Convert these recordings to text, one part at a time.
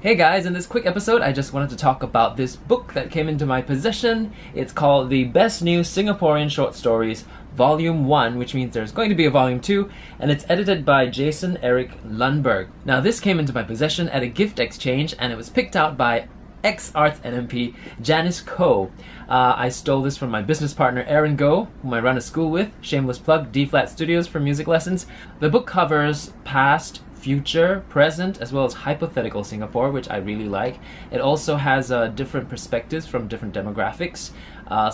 Hey guys, in this quick episode I just wanted to talk about this book that came into my possession. It's called The Best New Singaporean Short Stories, Volume 1, which means there's going to be a Volume 2, and it's edited by Jason Eric Lundberg. Now this came into my possession at a gift exchange and it was picked out by ex-Arts NMP Janice Koh. I stole this from my business partner Aaron Goh, whom I run a school with, shameless plug, D-flat Studios for music lessons. The book covers past, future, present, as well as hypothetical Singapore, which I really like. It also has different perspectives from different demographics.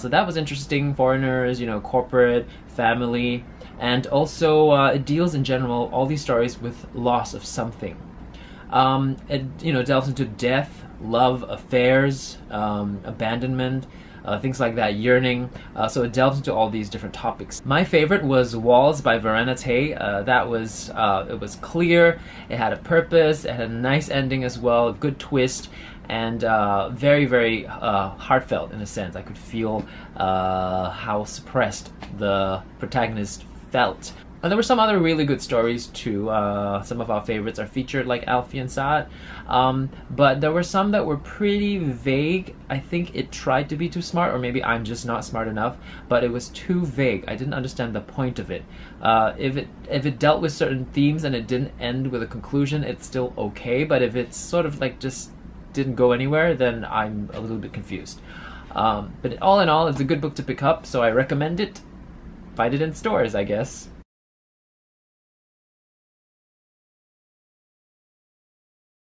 So that was interesting, foreigners, you know, corporate, family, and also it deals in general, all these stories, with loss of something. It, you know, delves into death, love, affairs, abandonment, things like that, yearning, so it delves into all these different topics. My favorite was Walls by Verena Tay. It was clear, it had a purpose, it had a nice ending as well, a good twist, and very, very heartfelt in a sense. I could feel how suppressed the protagonist felt. And there were some other really good stories too. Some of our favorites are featured, like Alfian Sa'at. But there were some that were pretty vague. I think it tried to be too smart, or maybe I'm just not smart enough, but it was too vague. I didn't understand the point of it. If it dealt with certain themes and it didn't end with a conclusion, it's still okay. But if it's sort of like just didn't go anywhere, then I'm a little bit confused. But all in all, it's a good book to pick up, so I recommend it. Find it in stores, I guess.